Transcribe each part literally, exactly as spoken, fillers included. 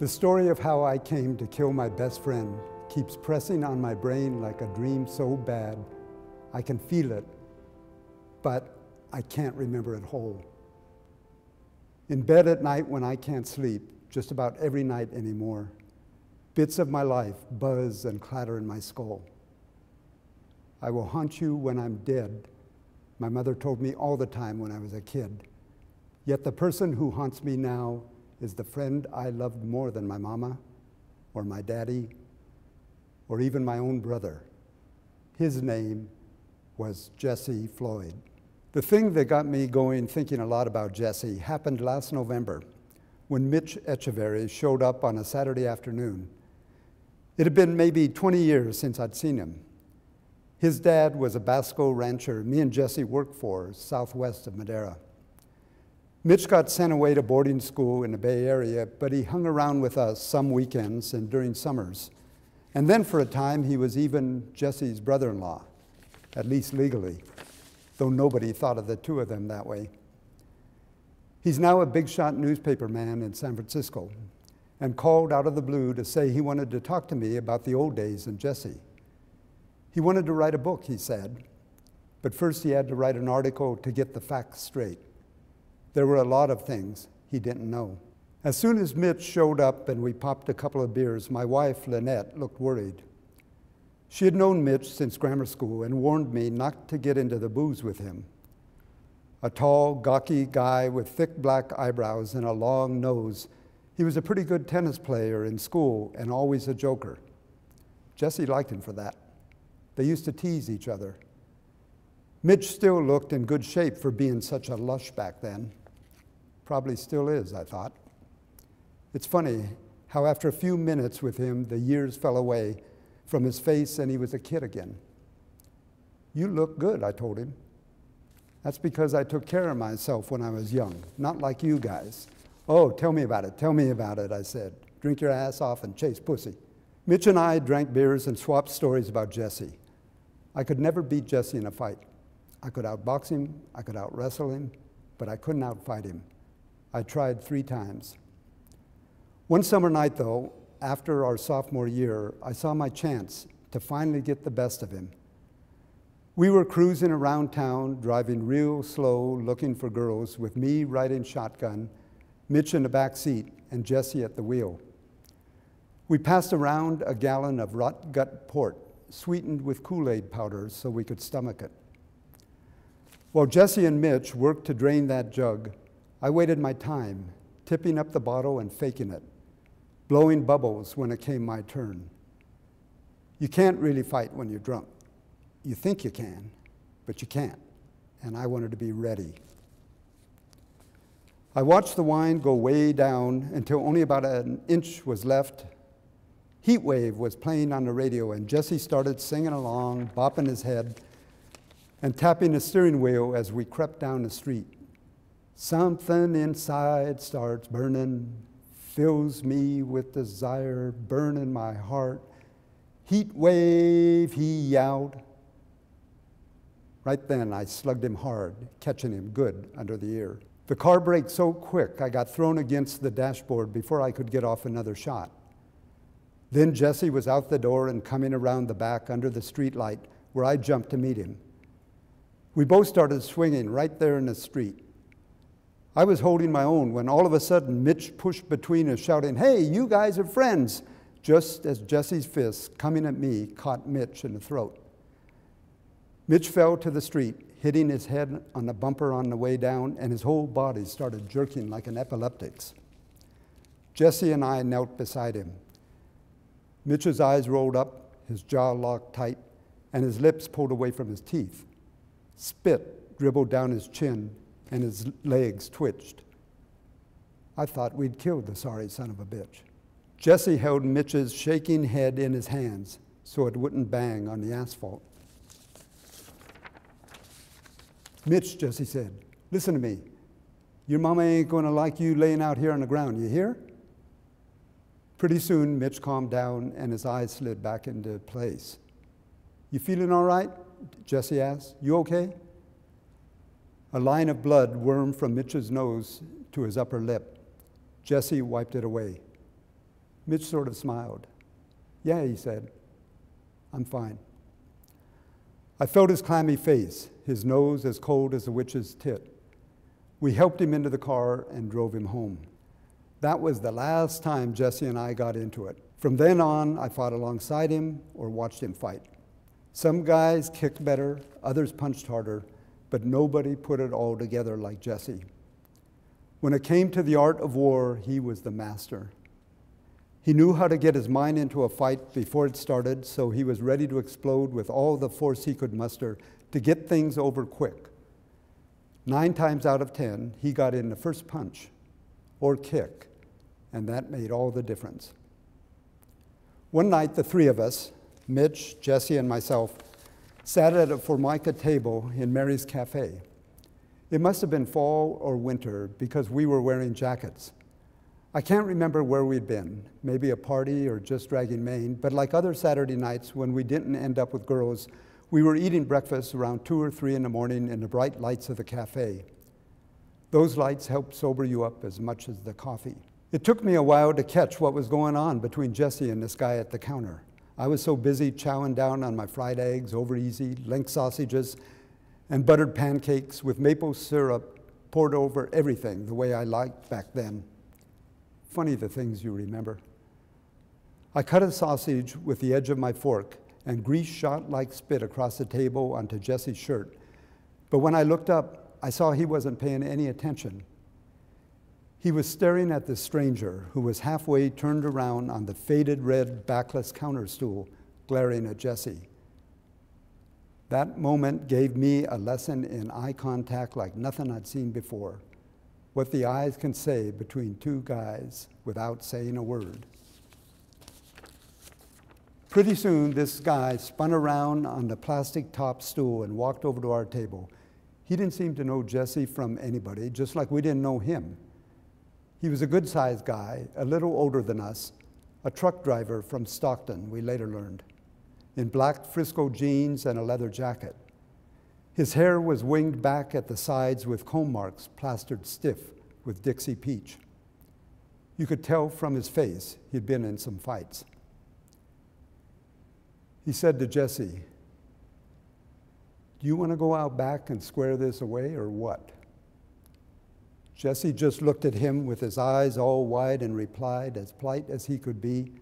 The story of how I came to kill my best friend keeps pressing on my brain like a dream so bad. I can feel it, but I can't remember it whole. In bed at night when I can't sleep, just about every night anymore, bits of my life buzz and clatter in my skull. I will haunt you when I'm dead, my mother told me all the time when I was a kid. Yet the person who haunts me now is the friend I loved more than my mama, or my daddy, or even my own brother. His name was Jesse Floyd. The thing that got me going thinking a lot about Jesse happened last November when Mitch Echeverry showed up on a Saturday afternoon. It had been maybe twenty years since I'd seen him. His dad was a Basco rancher me and Jesse worked for southwest of Madera. Mitch got sent away to boarding school in the Bay Area, but he hung around with us some weekends and during summers. And then for a time, he was even Jesse's brother-in-law, at least legally, though nobody thought of the two of them that way. He's now a big-shot newspaper man in San Francisco and called out of the blue to say he wanted to talk to me about the old days and Jesse. He wanted to write a book, he said, but first he had to write an article to get the facts straight. There were a lot of things he didn't know. As soon as Mitch showed up and we popped a couple of beers, my wife, Lynette, looked worried. She had known Mitch since grammar school and warned me not to get into the booze with him. A tall, gawky guy with thick black eyebrows and a long nose, he was a pretty good tennis player in school and always a joker. Jesse liked him for that. They used to tease each other. Mitch still looked in good shape for being such a lush back then. Probably still is, I thought. It's funny how after a few minutes with him, the years fell away from his face and he was a kid again. You look good, I told him. That's because I took care of myself when I was young, not like you guys. Oh, tell me about it, tell me about it, I said. Drink your ass off and chase pussy. Mitch and I drank beers and swapped stories about Jesse. I could never beat Jesse in a fight. I could outbox him, I could outwrestle him, but I couldn't outfight him. I tried three times. One summer night, though, after our sophomore year, I saw my chance to finally get the best of him. We were cruising around town, driving real slow, looking for girls, with me riding shotgun, Mitch in the back seat, and Jesse at the wheel. We passed around a gallon of rot gut port, sweetened with Kool-Aid powder so we could stomach it. While Jesse and Mitch worked to drain that jug, I waited my time, tipping up the bottle and faking it, blowing bubbles when it came my turn. You can't really fight when you're drunk. You think you can, but you can't, and I wanted to be ready. I watched the wine go way down until only about an inch was left. Heat Wave was playing on the radio, and Jesse started singing along, bopping his head, and tapping the steering wheel as we crept down the street. Something inside starts burning, fills me with desire, burning my heart. Heat wave, he yelled. Right then, I slugged him hard, catching him good under the ear. The car braked so quick, I got thrown against the dashboard before I could get off another shot. Then Jesse was out the door and coming around the back under the streetlight, where I jumped to meet him. We both started swinging right there in the street. I was holding my own when all of a sudden Mitch pushed between us, shouting, "Hey, you guys are friends," just as Jesse's fist, coming at me, caught Mitch in the throat. Mitch fell to the street, hitting his head on the bumper on the way down, and his whole body started jerking like an epileptic's. Jesse and I knelt beside him. Mitch's eyes rolled up, his jaw locked tight, and his lips pulled away from his teeth. Spit dribbled down his chin, and his legs twitched. I thought we'd killed the sorry son of a bitch. Jesse held Mitch's shaking head in his hands so it wouldn't bang on the asphalt. "Mitch," Jesse said, "listen to me. Your mama ain't gonna like you laying out here on the ground, you hear?" Pretty soon, Mitch calmed down and his eyes slid back into place. "You feeling all right?" Jesse asked. "You okay?" A line of blood wormed from Mitch's nose to his upper lip. Jesse wiped it away. Mitch sort of smiled. Yeah, he said, I'm fine. I felt his clammy face, his nose as cold as a witch's tit. We helped him into the car and drove him home. That was the last time Jesse and I got into it. From then on, I fought alongside him or watched him fight. Some guys kicked better, others punched harder, but nobody put it all together like Jesse. When it came to the art of war, he was the master. He knew how to get his mind into a fight before it started, so he was ready to explode with all the force he could muster to get things over quick. Nine times out of ten, he got in the first punch or kick, and that made all the difference. One night, the three of us, Mitch, Jesse, and myself, sat at a formica table in Mary's Cafe. It must have been fall or winter because we were wearing jackets. I can't remember where we'd been, maybe a party or just dragging Maine, but like other Saturday nights when we didn't end up with girls, we were eating breakfast around two or three in the morning in the bright lights of the cafe. Those lights helped sober you up as much as the coffee. It took me a while to catch what was going on between Jesse and this guy at the counter. I was so busy chowing down on my fried eggs, over easy, link sausages, and buttered pancakes with maple syrup poured over everything the way I liked back then. Funny the things you remember. I cut a sausage with the edge of my fork, and grease shot like spit across the table onto Jesse's shirt. But when I looked up, I saw he wasn't paying any attention. He was staring at this stranger who was halfway turned around on the faded red backless counter stool, glaring at Jesse. That moment gave me a lesson in eye contact like nothing I'd seen before. What the eyes can say between two guys without saying a word. Pretty soon, this guy spun around on the plastic top stool and walked over to our table. He didn't seem to know Jesse from anybody, just like we didn't know him. He was a good-sized guy, a little older than us, a truck driver from Stockton, we later learned, in black Frisco jeans and a leather jacket. His hair was winged back at the sides with comb marks plastered stiff with Dixie peach. You could tell from his face he'd been in some fights. He said to Jesse, do you want to go out back and square this away or what? Jesse just looked at him with his eyes all wide and replied, as polite as he could be,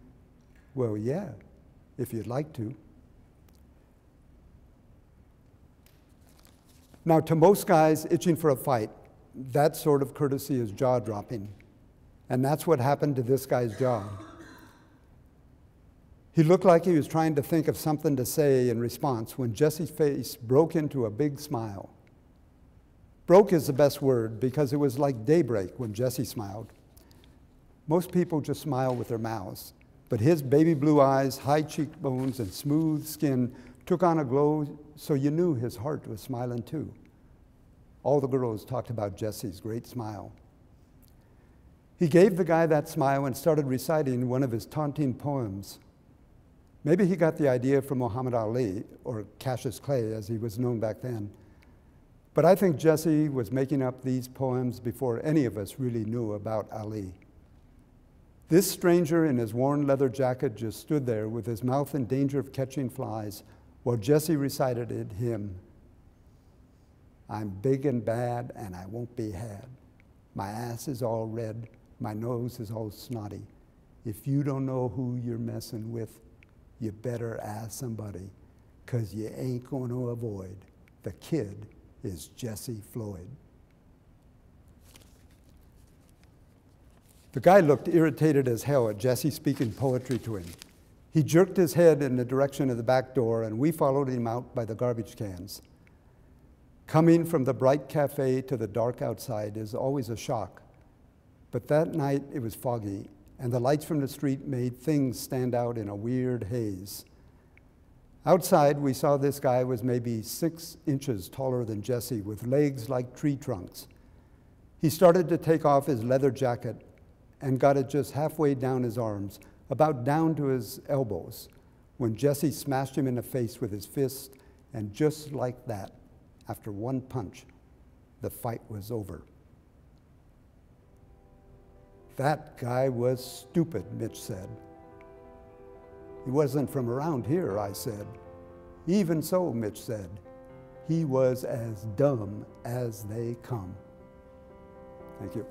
well, yeah, if you'd like to. Now, to most guys itching for a fight, that sort of courtesy is jaw-dropping. And that's what happened to this guy's jaw. He looked like he was trying to think of something to say in response when Jesse's face broke into a big smile. Broke is the best word because it was like daybreak when Jesse smiled. Most people just smile with their mouths, but his baby blue eyes, high cheekbones, and smooth skin took on a glow so you knew his heart was smiling too. All the girls talked about Jesse's great smile. He gave the guy that smile and started reciting one of his taunting poems. Maybe he got the idea from Muhammad Ali, or Cassius Clay as he was known back then. But I think Jesse was making up these poems before any of us really knew about Ali. This stranger in his worn leather jacket just stood there with his mouth in danger of catching flies while Jesse recited it him. I'm big and bad and I won't be had. My ass is all red, my nose is all snotty. If you don't know who you're messing with, you better ask somebody, because you ain't going to avoid. The kid is Jesse Floyd. The guy looked irritated as hell at Jesse speaking poetry to him. He jerked his head in the direction of the back door, and we followed him out by the garbage cans. Coming from the bright cafe to the dark outside is always a shock, but that night it was foggy, and the lights from the street made things stand out in a weird haze. Outside, we saw this guy was maybe six inches taller than Jesse, with legs like tree trunks. He started to take off his leather jacket and got it just halfway down his arms, about down to his elbows, when Jesse smashed him in the face with his fist, and just like that, after one punch, the fight was over. That guy was stupid, Mitch said. He wasn't from around here, I said. Even so, Mitch said, he was as dumb as they come. Thank you.